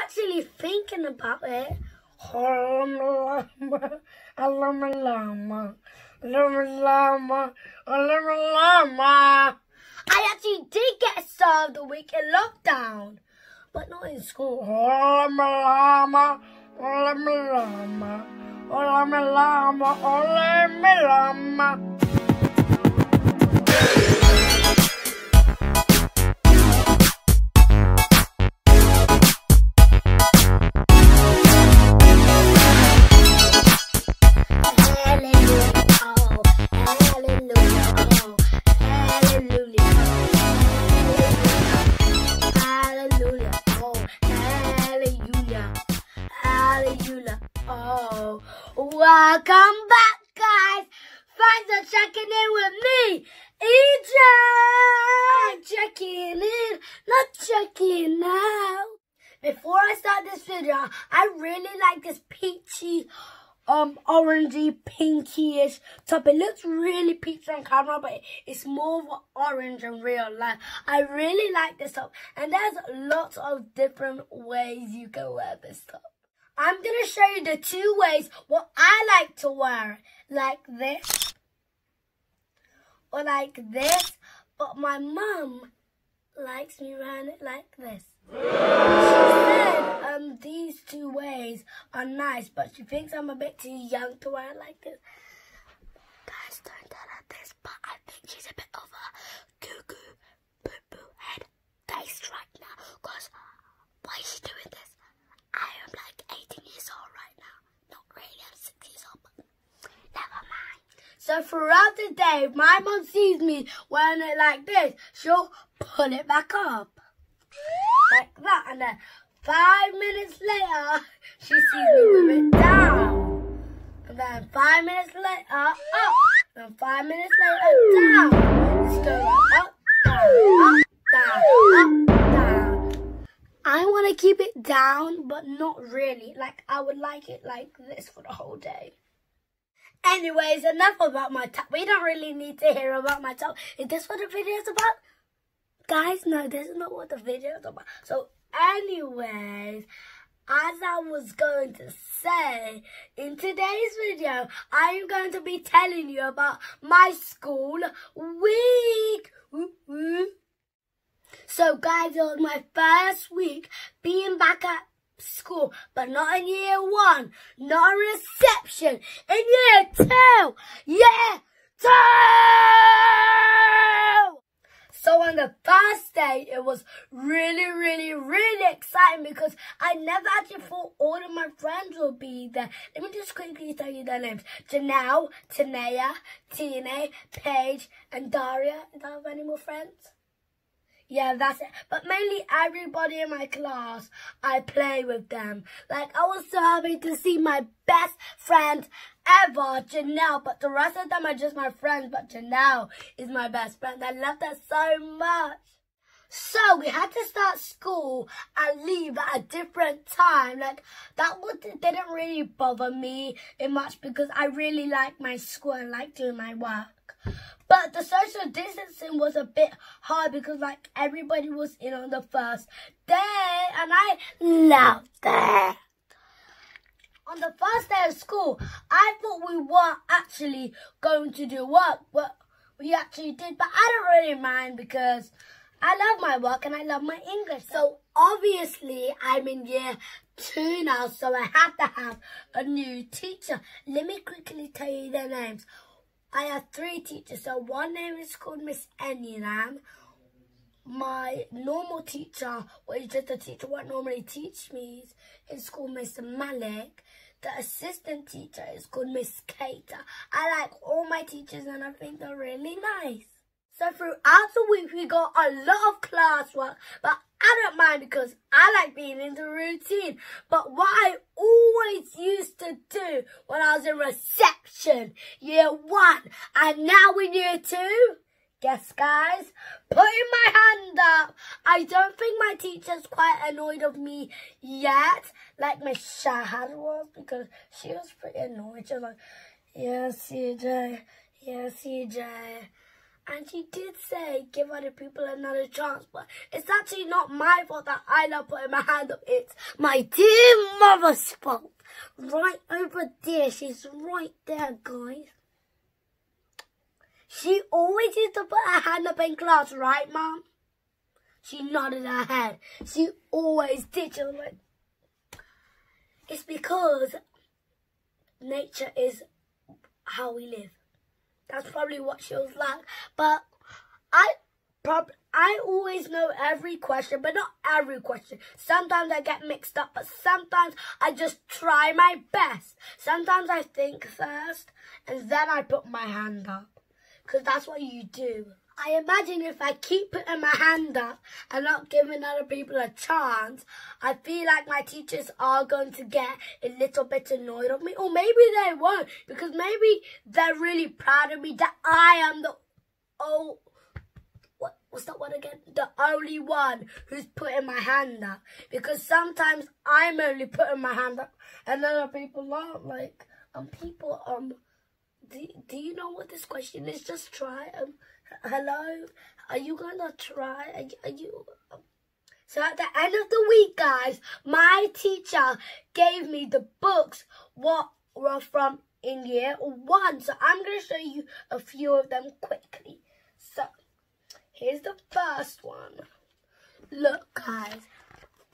actually thinking about it. I actually did get a star of the week in lockdown, but not in school. Welcome back, guys. Thanks for checking in with me, EJ. Checking in, not checking out. Before I start this video, I really like this peachy, orangey, pinky-ish top. It looks really peach on camera, but it's more of orange in real life. I really like this top, and there's lots of different ways you can wear this top. I'm going to show you the two ways what I like to wear it. Like this. Or like this. But my mum likes me wearing it like this. She said these two ways are nice. But she thinks I'm a bit too young to wear it like this. Guys, don't tell her this. But I think she's a bit of a goo-goo, boo-boo head face right now. Because why is she doing this? I am like 18 years old right now. Not really, I'm 6 years old, but never mind. So throughout the day, if my mum sees me wearing it like this, she'll pull it back up. Like that. And then 5 minutes later, she sees me move it down. And then 5 minutes later, up. And then 5 minutes later, down. It's going up, down, up, down, up. I want to keep it down, but not really. Like, I would like it like this for the whole day. Anyways, enough about my top. We don't really need to hear about my top. Is this what the video is about? Guys, no, this is not what the video is about. So, anyways, as I was going to say, in today's video, I am going to be telling you about my school week. So guys, it was my first week being back at school, but not in year one, not in reception, in year two! So on the first day, it was really exciting because I never actually thought all of my friends would be there. Let me just quickly tell you their names. Janelle, Tenea, Tina, Paige, and Daria. Do I have any more friends? Yeah, that's it. But mainly everybody in my class, I play with them. Like, I was so happy to see my best friend ever, Janelle. But the rest of them are just my friends. But Janelle is my best friend. I love that so much. So, we had to start school and leave at a different time. Like, didn't really bother me much because I really like my school and like doing my work. But the social distancing was a bit hard because, like, everybody was in on the first day, and I loved that. On the first day of school, I thought we weren't actually going to do work, but we actually did. But I don't really mind because I love my work and I love my English. So, obviously, I'm in year two now, so I have to have a new teacher. Let me quickly tell you their names. I have three teachers, so one name is called Miss Anyam. My normal teacher, which is just a teacher what normally teach me, is called Miss Malik. The assistant teacher is called Miss Kata. I like all my teachers and I think they're really nice. So throughout the week we got a lot of classwork, but I don't mind because I like being in the routine. But what I always used to do when I was in reception, year one, and now in year two, guess guys, putting my hand up. I don't think my teacher's quite annoyed of me yet, like Ms. Shahad was, because she was pretty annoyed. She was like, yes, EJ, And she did say, give other people another chance, but it's actually not my fault that I love putting my hand up. It's my dear mother's fault. Right over there. She's right there, guys. She always used to put her hand up in class, right, Mom? She nodded her head. She always did. She was like, it's because nature is how we live. That's probably what she was like. But I always know every question, but not every question. Sometimes I get mixed up, but sometimes I just try my best. Sometimes I think first, and then I put my hand up. Because that's what you do. I imagine if I keep putting my hand up and not giving other people a chance, I feel like my teachers are going to get a little bit annoyed of me. Or maybe they won't, because maybe they're really proud of me that I am the the only one who's putting my hand up. Because sometimes I'm only putting my hand up and other people aren't. Like, people do you know what this question is? Just try. Hello, are you gonna try? So at the end of the week, guys, my teacher gave me the books what were from in year 1. So I'm gonna show you a few of them quickly. So here's the first one. Look, guys,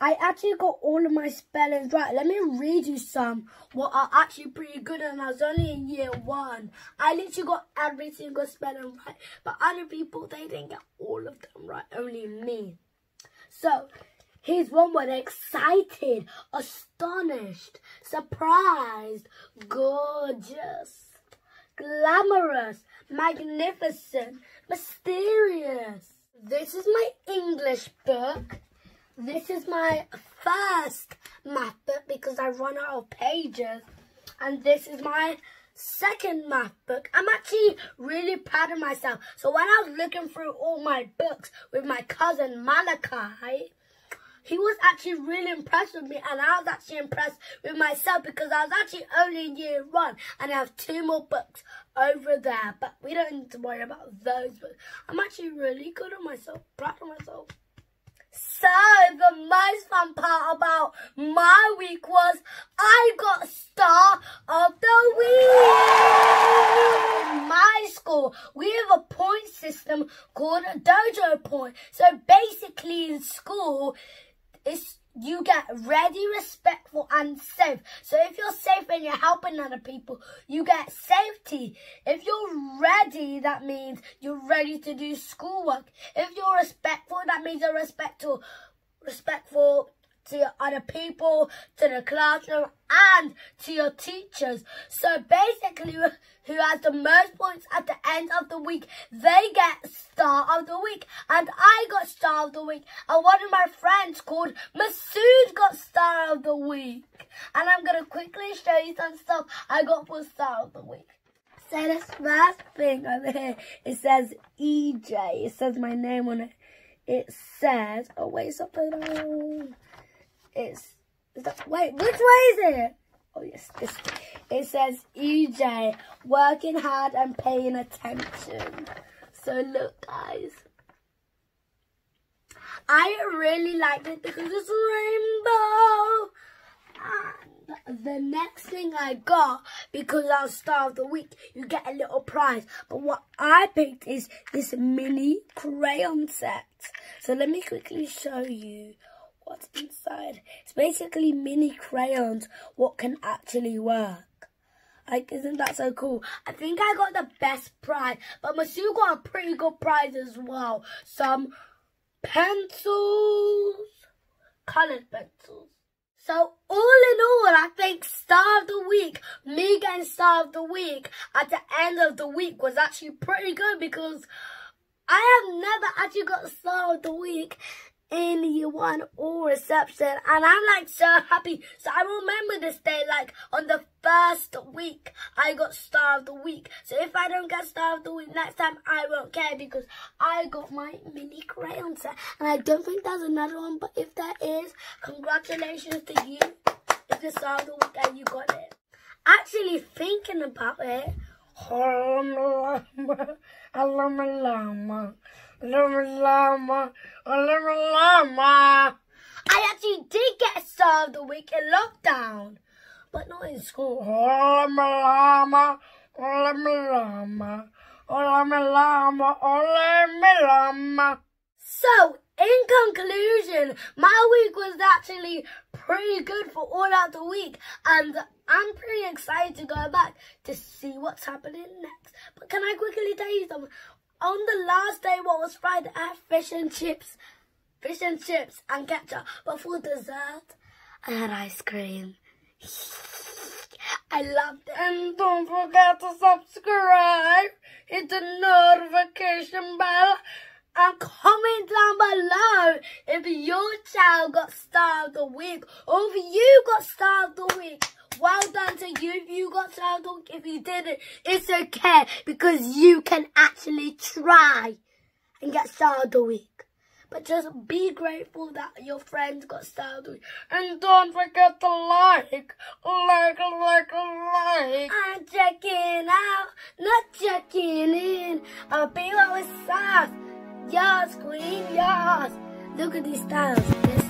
I actually got all of my spellings right. Let me read you some what are actually pretty good, and I was only in year 1. I literally got every single spelling right, but other people, they didn't get all of them right, only me. So here's one word: excited, astonished, surprised, gorgeous, glamorous, magnificent, mysterious. This is my English book. This is my first math book because I run out of pages. And this is my second math book. I'm actually really proud of myself. So when I was looking through all my books with my cousin Malachi, he was actually really impressed with me, and I was actually impressed with myself because I was actually only in year 1, and I have 2 more books over there. But we don't need to worry about those books. I'm actually really good at myself, proud of myself. So, the most fun part about my week was I got Star of the Week! In my school, we have a point system called Dojo Point. So, basically in school, you get ready, respectful, and safe. So, if you're safe and you're helping other people, you get safety. If you're ready, that means you're ready to do schoolwork. If you're respectful, that means you're respectful to other people, to the classroom, and to your teachers. So, basically, who has the most points at the end of the week, they get Star of the Week. And I got Star of the Week. And one of my friends called Masood got Star of the Week. And I'm going to quickly show you some stuff I got for Star of the Week. So this last thing over here, it says EJ. It says my name on it. It says, oh wait, something on. Wait, which way is it? Oh yes, this. It says EJ, working hard and paying attention. So look, guys, I really like it because it's rainbow. And the next thing I got, because I was Star of the Week, you get a little prize. But what I picked is this mini crayon set. So let me quickly show you what's inside. It's basically mini crayons what can actually work. Like, isn't that so cool? I think I got the best prize, but Masood got a pretty good prize as well. Some pencils, coloured pencils. So all in all, I think Star of the Week, me getting Star of the Week at the end of the week was actually pretty good, because I have never actually got Star of the Week in year 1 or reception, and I'm like so happy. So I remember this day, like on the first week I got Star of the Week. So if I don't get Star of the Week next time, I won't care, because I got my mini crayon set. And I don't think there's another one, but if there is, congratulations to you. It's the Star of the Week and you got it. Actually thinking about it, I actually did get a star of the week in lockdown, but not in school. So, in conclusion, my week was actually pretty good for all out the week, and I'm pretty excited to go back to see what's happening next. But can I quickly tell you something? On the last day, what was Friday, I had fish and chips and ketchup, but for dessert, I had ice cream. I loved it. And don't forget to subscribe, hit the notification bell, and comment down below if your child got Star of the Week, or if you got Star of the Week. Well done to you if you got Star of the Week. If you didn't, it's okay, because you can actually try and get Star of the Week. But just be grateful that your friends got Star of the Week. And don't forget to like. I'm checking out, not checking in. I'll be with Star. Yes, queen, yes. Look at these styles.